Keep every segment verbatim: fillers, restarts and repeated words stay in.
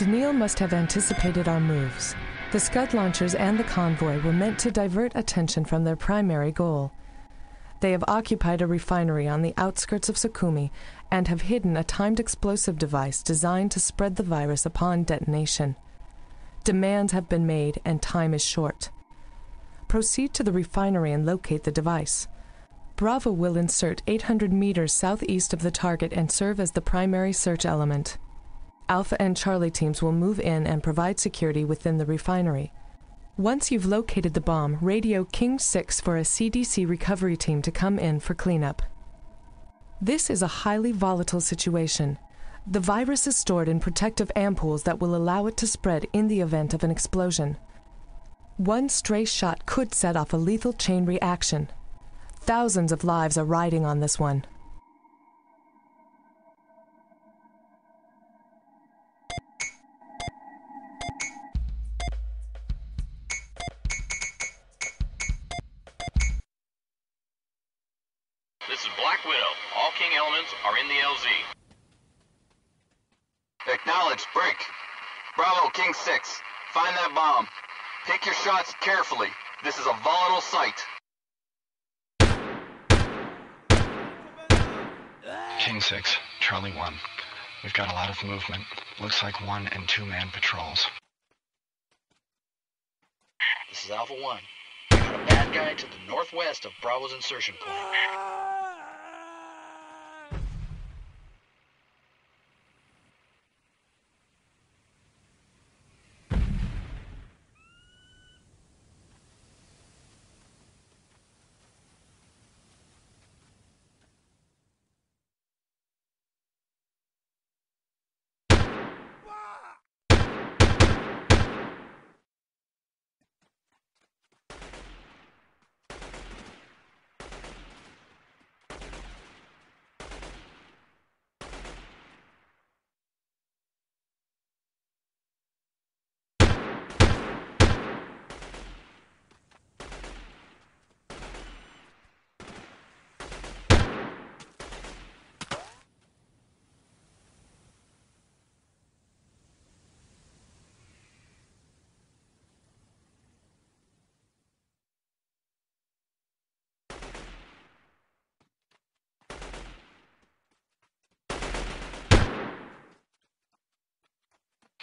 D'Neal must have anticipated our moves. The Scud launchers and the convoy were meant to divert attention from their primary goal. They have occupied a refinery on the outskirts of Sukumi and have hidden a timed explosive device designed to spread the virus upon detonation. Demands have been made and time is short. Proceed to the refinery and locate the device. Bravo will insert eight hundred meters southeast of the target and serve as the primary search element. Alpha and Charlie teams will move in and provide security within the refinery. Once you've located the bomb, radio King six for a C D C recovery team to come in for cleanup. This is a highly volatile situation. The virus is stored in protective ampoules that will allow it to spread in the event of an explosion. One stray shot could set off a lethal chain reaction. Thousands of lives are riding on this one. This is Black Widow. All King elements are in the L Z. Acknowledge. Break. Bravo, King six. Find that bomb. Pick your shots carefully. This is a volatile site. King six, Charlie one. We've got a lot of movement. Looks like one and two man patrols. This is Alpha one. We've got a bad guy to the northwest of Bravo's insertion point.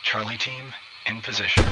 Charlie team, in position.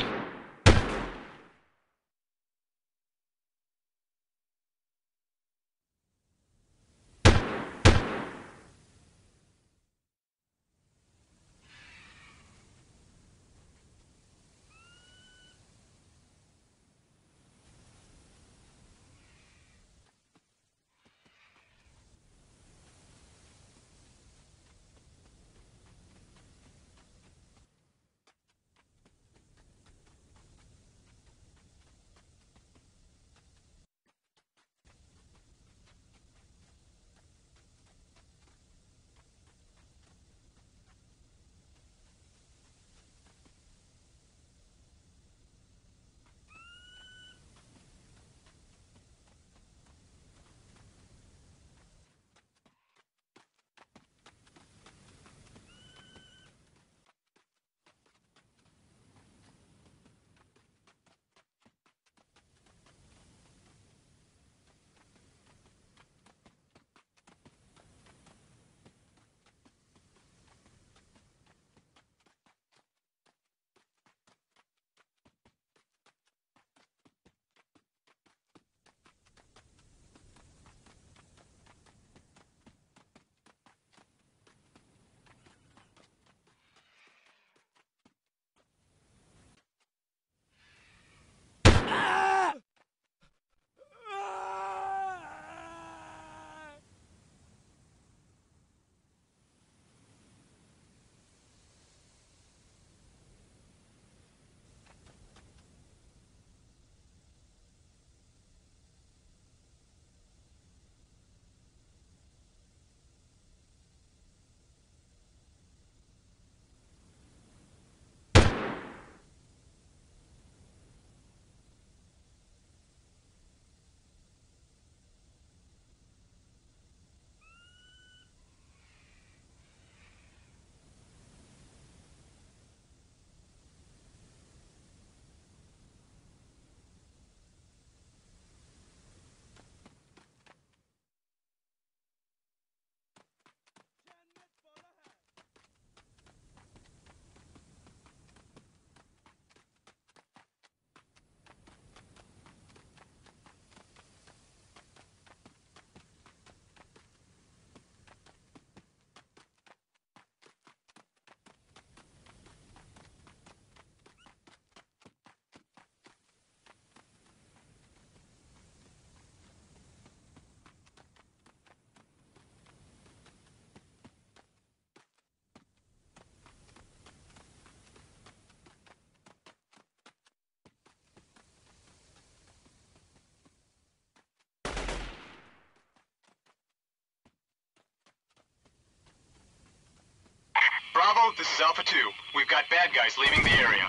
Bravo, this is Alpha two. We've got bad guys leaving the area.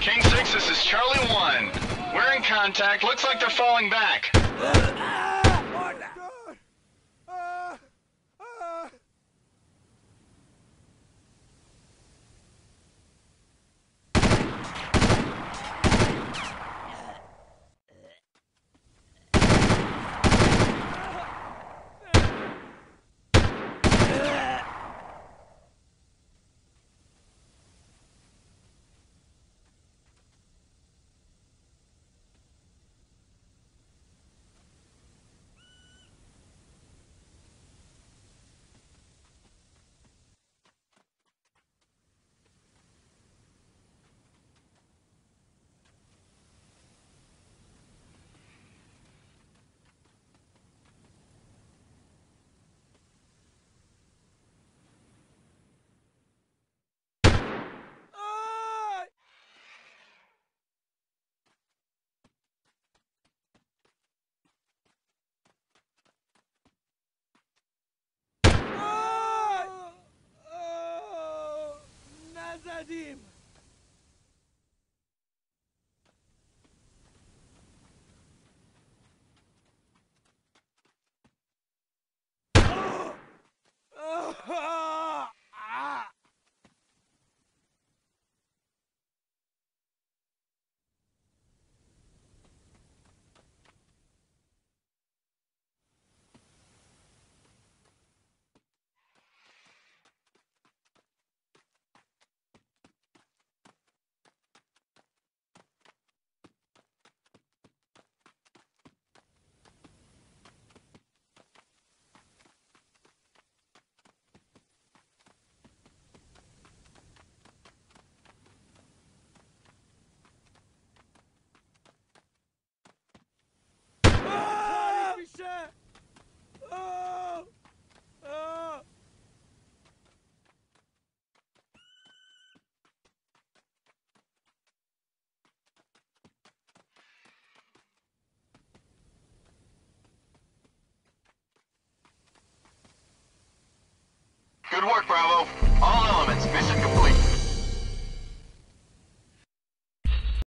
King six, this is Charlie one. We're in contact. Looks like they're falling back. Him. Good work, Bravo. All elements, mission complete.